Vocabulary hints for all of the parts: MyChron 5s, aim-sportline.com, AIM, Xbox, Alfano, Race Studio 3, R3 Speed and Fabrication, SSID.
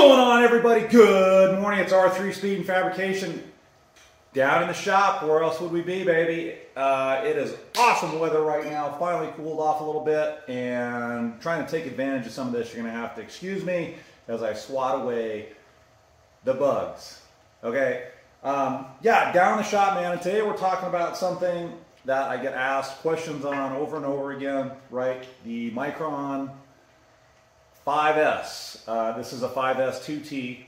going on, everybody? Good morning. It's R3 Speed and Fabrication down in the shop. Where else would we be, baby? It is awesome weather right now. Finally cooled off a little bit, and I'm trying to take advantage of some of this. You're going to have to excuse me as I swat away the bugs. Okay. Yeah, down in the shop, man. And today we're talking about something that I get asked questions on over and over again, right? The MyChron 5s. This is a 5s 2T.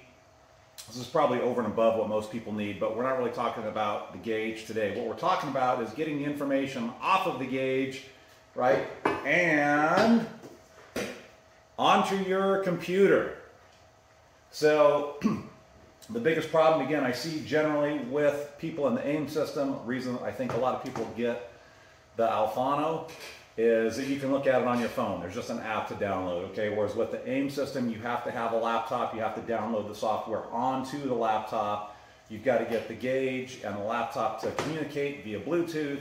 This is probably over and above what most people need, but we're not really talking about the gauge today. What we're talking about is getting the information off of the gauge, right, and onto your computer. So the biggest problem, again, I see generally with people in the AIM system, reason I think a lot of people get the Alfano, is that you can look at it on your phone. There's just an app to download, okay? Whereas with the AIM system, you have to have a laptop. You have to download the software onto the laptop. You've got to get the gauge and the laptop to communicate via Bluetooth.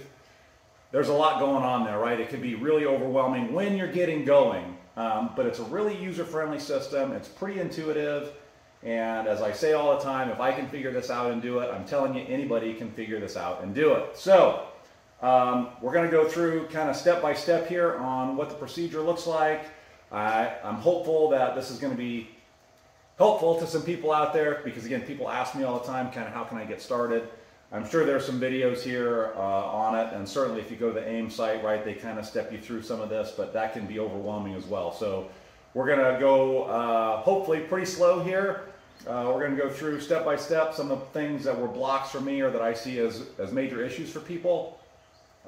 There's a lot going on there, right? It could be really overwhelming when you're getting going, but it's a really user-friendly system. It's pretty intuitive, and as I say all the time, if I can figure this out and do it, I'm telling you, anybody can figure this out and do it. So we're going to go through kind of step by step here on what the procedure looks like. I'm hopeful that this is going to be helpful to some people out there, because again, people ask me all the time, kind of how can I get started? I'm sure there's some videos here on it, and certainly if you go to the AIM site, right, they kind of step you through some of this, but that can be overwhelming as well. So we're going to go hopefully pretty slow here. We're going to go through step by step some of the things that were blocks for me or that I see as major issues for people.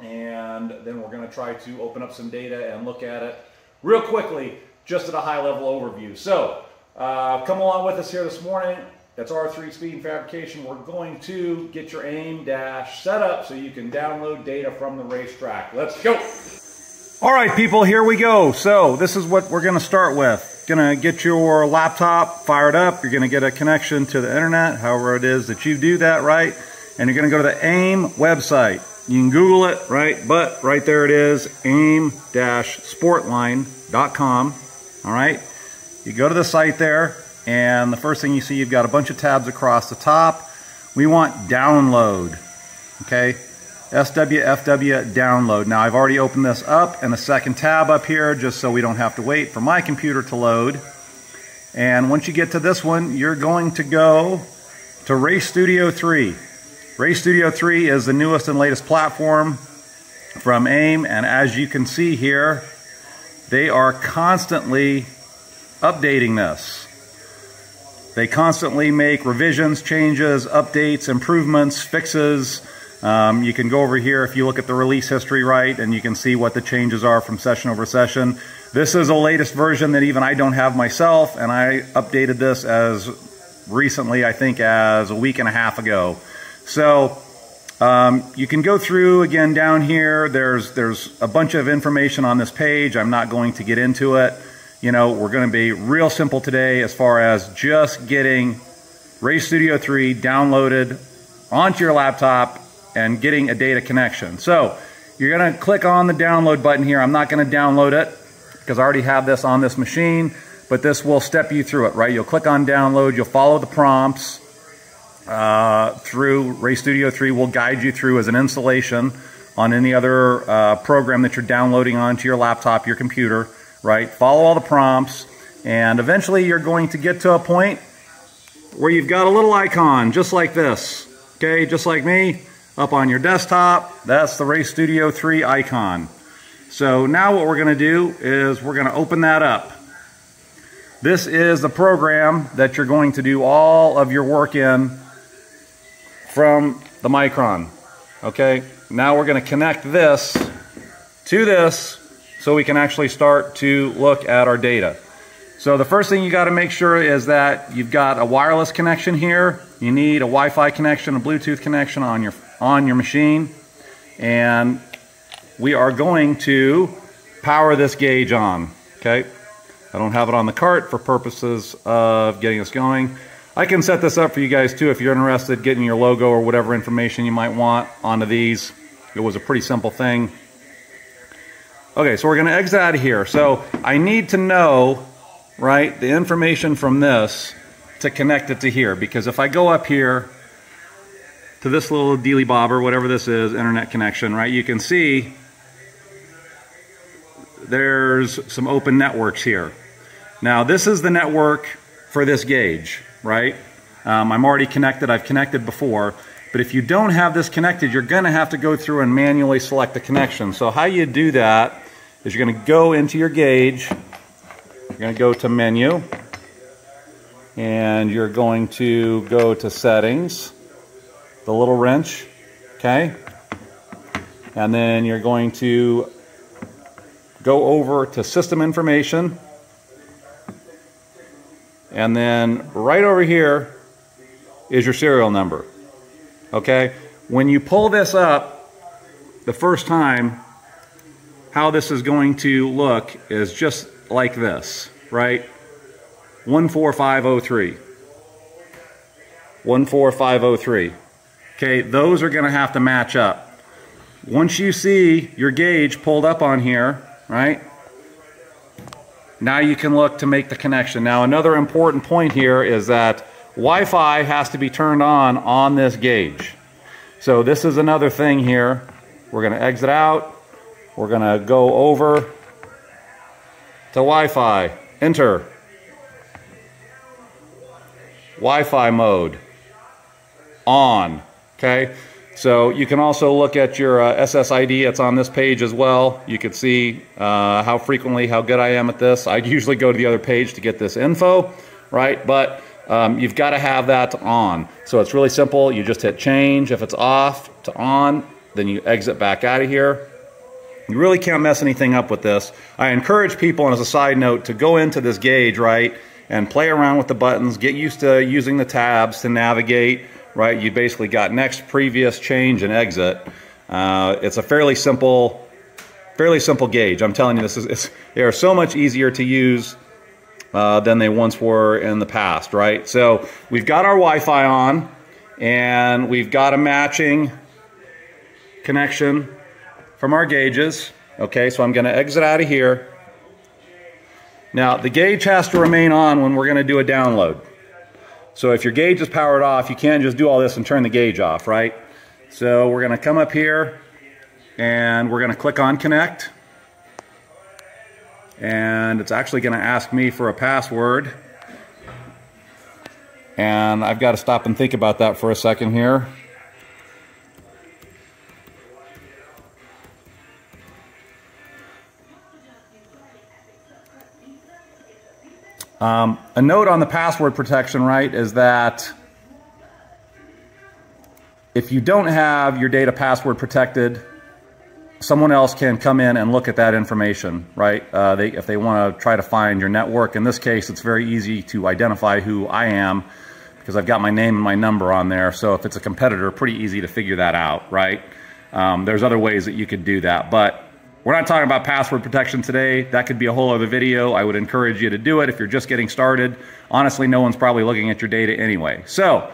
And then we're going to try to open up some data and look at it real quickly, just at a high level overview. So come along with us here this morning. That's R3 Speed and Fabrication. We're going to get your AIM dash set up so you can download data from the racetrack. Let's go. All right, people, here we go. So this is what we're going to start with. Going to get your laptop fired up. You're going to get a connection to the internet, however it is that you do that, right? And you're going to go to the AIM website. You can Google it, right? But right there it is, aim-sportline.com, all right? You go to the site there, and the first thing you see, you've got a bunch of tabs across the top. We want download, okay? SWFW download. Now, I've already opened this up and a second tab up here just so we don't have to wait for my computer to load. And once you get to this one, you're going to go to Race Studio 3. Race Studio 3 is the newest and latest platform from AIM, and as you can see here, they are constantly updating this. They constantly make revisions, changes, updates, improvements, fixes. You can go over here if you look at the release history, right, and you can see what the changes are from session over session. This is the latest version that even I don't have myself, and I updated this as recently, I think, as a week and a half ago. So you can go through again down here. There's a bunch of information on this page. I'm not going to get into it. You know, we're going to be real simple today as far as just getting Race Studio 3 downloaded onto your laptop and getting a data connection. So you're going to click on the download button here. I'm not going to download it because I already have this on this machine, but this will step you through it, right? You'll click on download. You'll follow the prompts. Through Race Studio 3 will guide you through as an installation on any other program that you're downloading onto your laptop, your computer, right? Follow all the prompts, and eventually you're going to get to a point where you've got a little icon just like this, okay, just like me, up on your desktop. That's the Race Studio 3 icon. So now what we're going to do is we're going to open that up. This is the program that you're going to do all of your work in from the MyChron. Okay, now we're going to connect this to this so we can actually start to look at our data. So the first thing you got to make sure is that you've got a wireless connection here. You need a Wi-Fi connection, a Bluetooth connection on your machine, and we are going to power this gauge on. Okay, I don't have it on the cart for purposes of getting us going. I can set this up for you guys too if you're interested, getting your logo or whatever information you might want onto these. It was a pretty simple thing. Okay, so we're going to exit out of here. So I need to know, right, the information from this to connect it to here, because if I go up here to this little dealy bobber, whatever this is, internet connection, right, you can see there's some open networks here. Now this is the network for this gauge, right? I'm already connected, I've connected before, but if you don't have this connected, you're gonna have to go through and manually select the connection. So how you do that is you're gonna go into your gauge, you're gonna go to menu, and you're going to go to settings, the little wrench, okay? And then you're going to go over to system information, and then right over here is your serial number, okay? When you pull this up the first time, how this is going to look is just like this, right? 14503. 14503. Okay, those are going to have to match up. Once you see your gauge pulled up on here, right? Now you can look to make the connection. Now another important point here is that Wi-Fi has to be turned on this gauge. So this is another thing here. We're going to exit out. We're going to go over to Wi-Fi. Enter. Wi-Fi mode. On. Okay, so you can also look at your SSID. It's on this page as well. You can see how frequently, how good I am at this. I'd usually go to the other page to get this info, right? But you've got to have that on. So it's really simple. You just hit change if it's off to on, then you exit back out of here. You really can't mess anything up with this. I encourage people, and as a side note, to go into this gauge, right, and play around with the buttons, get used to using the tabs to navigate. Right, you basically got next, previous, change, and exit. It's a fairly simple gauge. I'm telling you, they are so much easier to use than they once were in the past. Right, so we've got our Wi-Fi on, and we've got a matching connection from our gauges. Okay, so I'm going to exit out of here. Now the gauge has to remain on when we're going to do a download. So if your gauge is powered off, you can't just do all this and turn the gauge off, right? So we're going to come up here, and we're going to click on Connect. And it's actually going to ask me for a password. And I've got to stop and think about that for a second here. A note on the password protection, right, is that if you don't have your data password protected, someone else can come in and look at that information, right? If they want to try to find your network. In this case, it's very easy to identify who I am because I've got my name and my number on there. So if it's a competitor, pretty easy to figure that out, right? There's other ways that you could do that, but we're not talking about password protection today. That could be a whole other video. I would encourage you to do it if you're just getting started. Honestly, no one's probably looking at your data anyway. So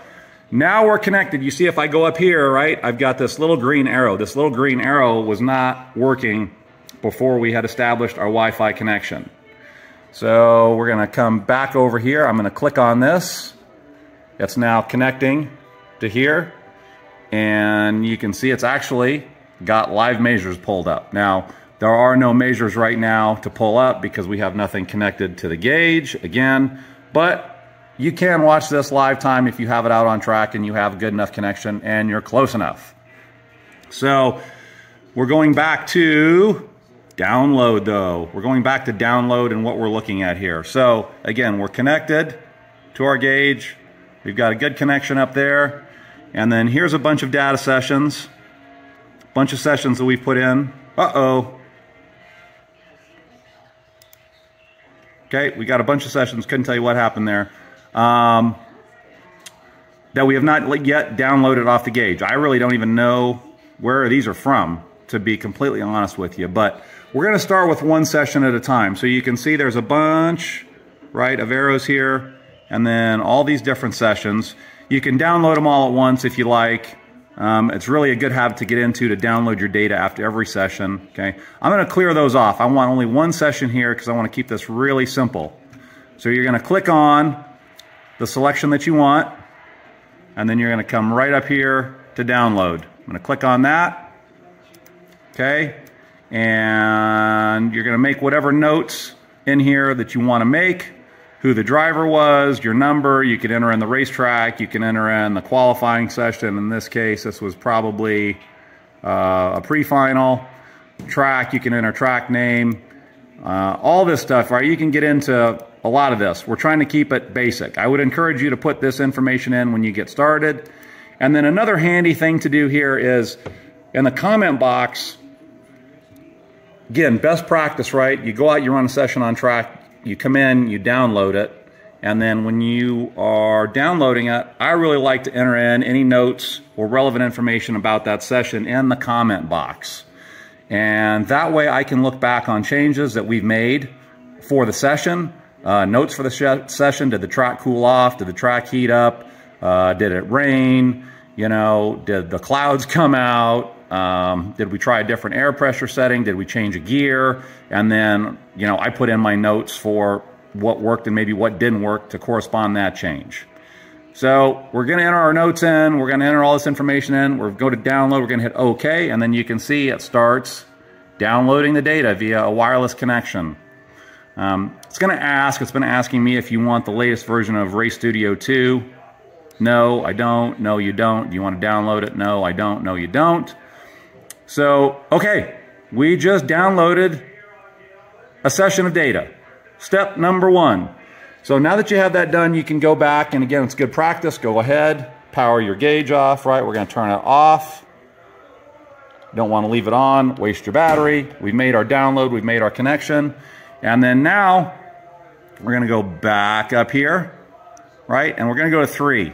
now we're connected. You see if I go up here, right, I've got this little green arrow. This little green arrow was not working before we had established our Wi-Fi connection. So we're going to come back over here. I'm going to click on this. It's now connecting to here. And you can see it's actually got live measures pulled up. Now, there are no measures right now to pull up because we have nothing connected to the gauge, again, but you can watch this live time if you have it out on track and you have a good enough connection and you're close enough. So we're going back to download though. We're going back to download and what we're looking at here. So again, we're connected to our gauge. We've got a good connection up there. And then here's a bunch of data sessions. Bunch of sessions that we've put in. Okay, we got a bunch of sessions. Couldn't tell you what happened there. That we have not yet downloaded off the gauge. I really don't even know where these are from, to be completely honest with you. But we're going to start with one session at a time. So you can see there's a bunch, right, of arrows here. And then all these different sessions. You can download them all at once if you like. It's really a good habit to get into, to download your data after every session. Okay, I'm going to clear those off. I want only one session here because I want to keep this really simple. So you're going to click on the selection that you want, and then you're going to come right up here to download. I'm going to click on that, okay, and you're going to make whatever notes in here that you want to make, who the driver was, your number. You can enter in the racetrack, you can enter in the qualifying session. In this case, this was probably a pre-final track. You can enter track name, all this stuff, right? You can get into a lot of this. We're trying to keep it basic. I would encourage you to put this information in when you get started. And then another handy thing to do here is in the comment box, again, best practice, right? You go out, you run a session on track, you come in, you download it, and then when you are downloading it, I really like to enter in any notes or relevant information about that session in the comment box. And that way I can look back on changes that we've made for the session, notes for the session. Did the track cool off? Did the track heat up? Did it rain? You know, did the clouds come out? Did we try a different air pressure setting? Did we change a gear? And then, you know, I put in my notes for what worked and maybe what didn't work to correspond that change. So we're going to enter our notes in. We're going to enter all this information in. We're going to download. We're going to hit OK. And then you can see it starts downloading the data via a wireless connection. It's going to ask, it's been asking me if you want the latest version of Race Studio 2. No, I don't. No, you don't. Do you want to download it? No, I don't. No, you don't. So, okay, we just downloaded a session of data. Step number one. So now that you have that done, you can go back, and again, it's good practice. Go ahead, power your gauge off, right? We're going to turn it off. Don't want to leave it on, waste your battery. We've made our download, we've made our connection. And then now, we're going to go back up here, right? And we're going to go to 3.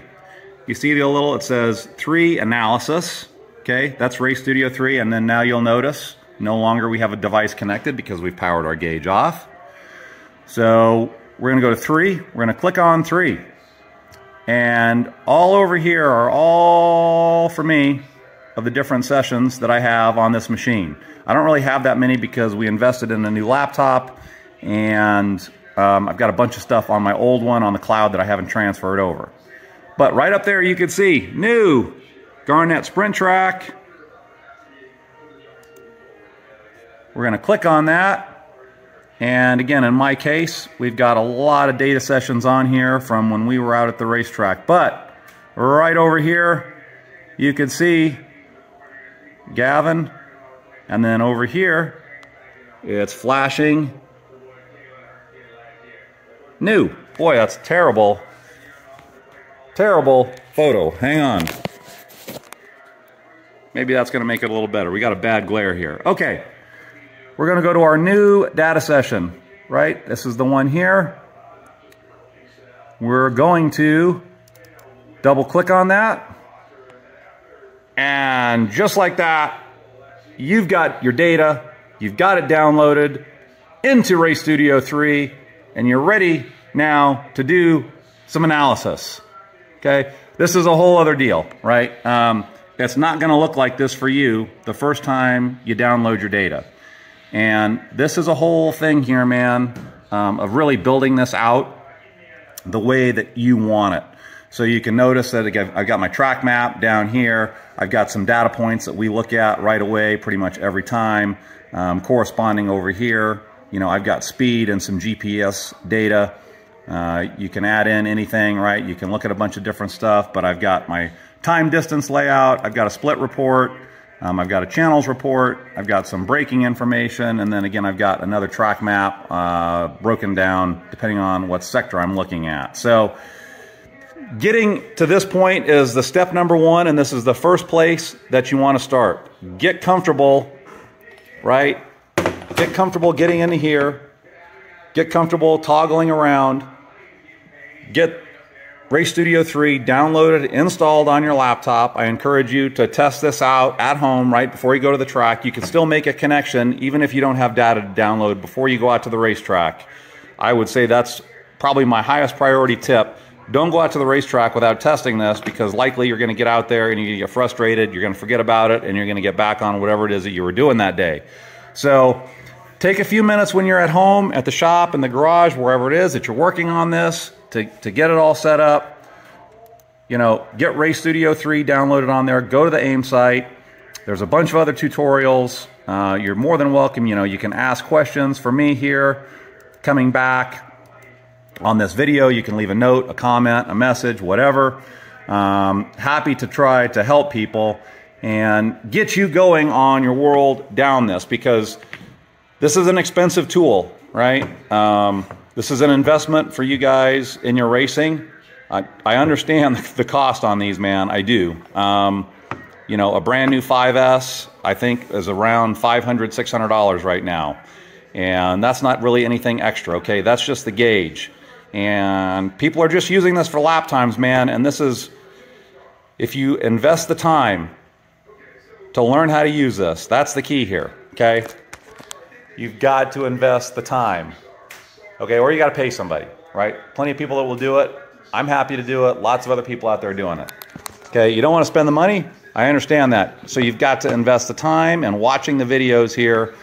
You see the little, it says 3 analysis. Okay, that's Race Studio 3, and then now you'll notice no longer we have a device connected because we've powered our gauge off. So we're going to go to 3, we're going to click on 3. And all over here are all, for me, of the different sessions that I have on this machine. I don't really have that many because we invested in a new laptop, and I've got a bunch of stuff on my old one on the cloud that I haven't transferred over. But right up there you can see, new! Garnett Sprint Track. We're going to click on that. And again, in my case, we've got a lot of data sessions on here from when we were out at the racetrack. But right over here, you can see Gavin. And then over here, it's flashing new. Boy, that's terrible. Terrible photo. Hang on. Maybe that's going to make it a little better. We got a bad glare here. Okay, we're going to go to our new data session, right? This is the one here. We're going to double click on that. And just like that, you've got your data, you've got it downloaded into Race Studio 3, and you're ready now to do some analysis. Okay, this is a whole other deal, right? That's not going to look like this for you the first time you download your data. And this is a whole thing here, man, of really building this out the way that you want it. So you can notice that again, I've got my track map down here. I've got some data points that we look at right away pretty much every time. Corresponding over here, you know, I've got speed and some GPS data. You can add in anything, right? You can look at a bunch of different stuff, but I've got my time distance layout, I've got a split report, I've got a channels report, I've got some braking information, and then again I've got another track map broken down depending on what sector I'm looking at. So getting to this point is the step number one, and this is the first place that you want to start. Get comfortable, right? Get comfortable getting into here, get comfortable toggling around, get Race Studio 3 downloaded, installed on your laptop. I encourage you to test this out at home right before you go to the track. You can still make a connection even if you don't have data to download before you go out to the racetrack. I would say that's probably my highest priority tip. Don't go out to the racetrack without testing this, because likely you're going to get out there and you're going to get frustrated, you're going to forget about it, and you're going to get back on whatever it is that you were doing that day. So take a few minutes when you're at home, at the shop, in the garage, wherever it is that you're working on this. to get it all set up, you know, get Race Studio 3 downloaded on there, go to the AIM site. There's a bunch of other tutorials. You're more than welcome. You know, you can ask questions for me here. Coming back on this video, you can leave a note, a comment, a message, whatever. Happy to try to help people and get you going on your world down this, because this is an expensive tool, right? This is an investment for you guys in your racing. I understand the cost on these, man. I do. You know, a brand new 5S, I think, is around $500, $600 right now. And that's not really anything extra, okay? That's just the gauge. And people are just using this for lap times, man. And this is, if you invest the time to learn how to use this, that's the key here, okay? You've got to invest the time, okay? Or you got to pay somebody, right? Plenty of people that will do it. I'm happy to do it. Lots of other people out there are doing it. Okay, you don't want to spend the money? I understand that. So you've got to invest the time and watching the videos here.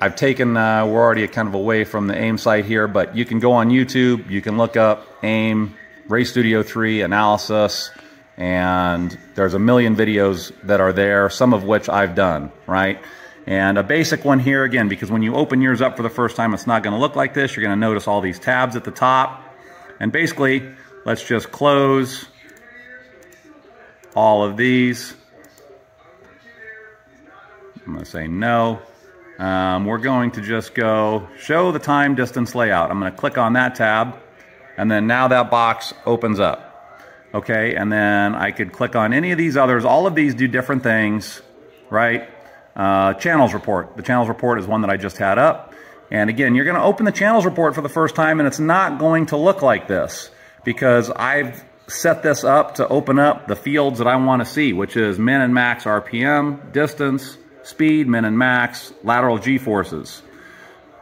I've taken, we're already kind of away from the AIM site here, but you can go on YouTube. You can look up AIM, Race Studio 3 analysis, and there's a million videos that are there, some of which I've done, right? And a basic one here again, because when you open yours up for the first time, it's not going to look like this. You're going to notice all these tabs at the top. And basically, let's just close all of these. I'm going to say no. We're going to just go show the time distance layout. I'm going to click on that tab. And then now that box opens up. Okay, and then I could click on any of these others. All of these do different things, right? Channels report. The channels report is one that I just had up. And again, you're going to open the channels report for the first time, and it's not going to look like this, because I've set this up to open up the fields that I want to see, which is min and max RPM, distance, speed, min and max, lateral G-forces,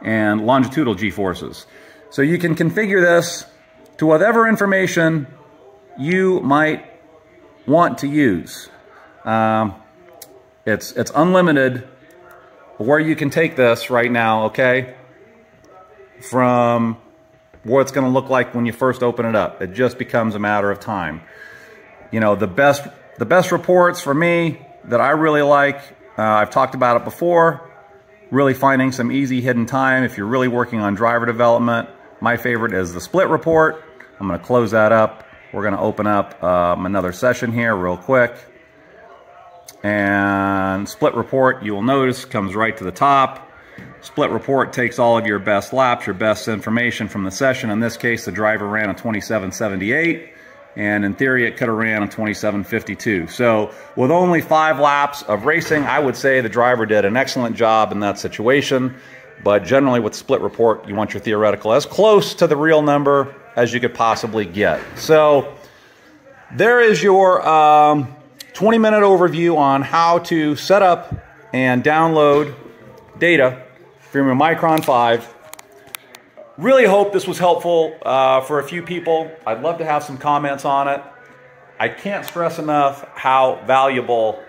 and longitudinal G-forces. So you can configure this to whatever information you might want to use. It's unlimited where you can take this right now, okay? From what it's going to look like when you first open it up. It just becomes a matter of time. You know, the best reports for me that I really like, I've talked about it before, really finding some easy hidden time if you're really working on driver development. My favorite is the split report. I'm going to close that up. We're going to open up another session here real quick. And split report, you will notice, comes right to the top. Split report takes all of your best laps, your best information from the session. In this case, the driver ran a 27.78, and in theory, it could have ran a 27.52. So with only 5 laps of racing, I would say the driver did an excellent job in that situation. But generally with split report, you want your theoretical as close to the real number as you could possibly get. So there is your 20-minute overview on how to set up and download data from your MyChron 5. Really hope this was helpful for a few people. I'd love to have some comments on it. I can't stress enough how valuable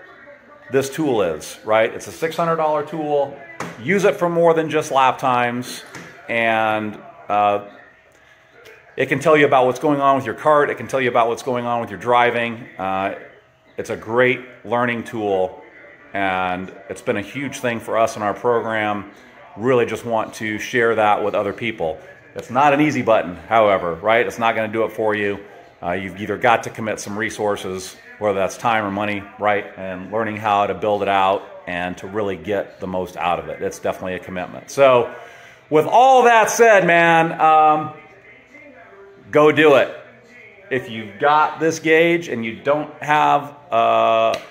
this tool is, right? It's a $600 tool. Use it for more than just lap times, and it can tell you about what's going on with your kart. It can tell you about what's going on with your driving. It's a great learning tool, and it's been a huge thing for us in our program. Really just want to share that with other people. It's not an easy button, however, right? It's not going to do it for you. You've either got to commit some resources, whether that's time or money, right? And learning how to build it out and to really get the most out of it. It's definitely a commitment. So with all that said, man, go do it. If you've got this gauge and you don't have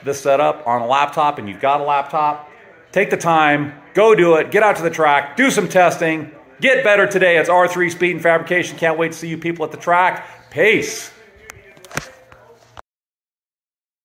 this set up on a laptop, and you've got a laptop, take the time, go do it, get out to the track, do some testing, get better today. It's R3 Speed and Fabrication. Can't wait to see you people at the track. Peace.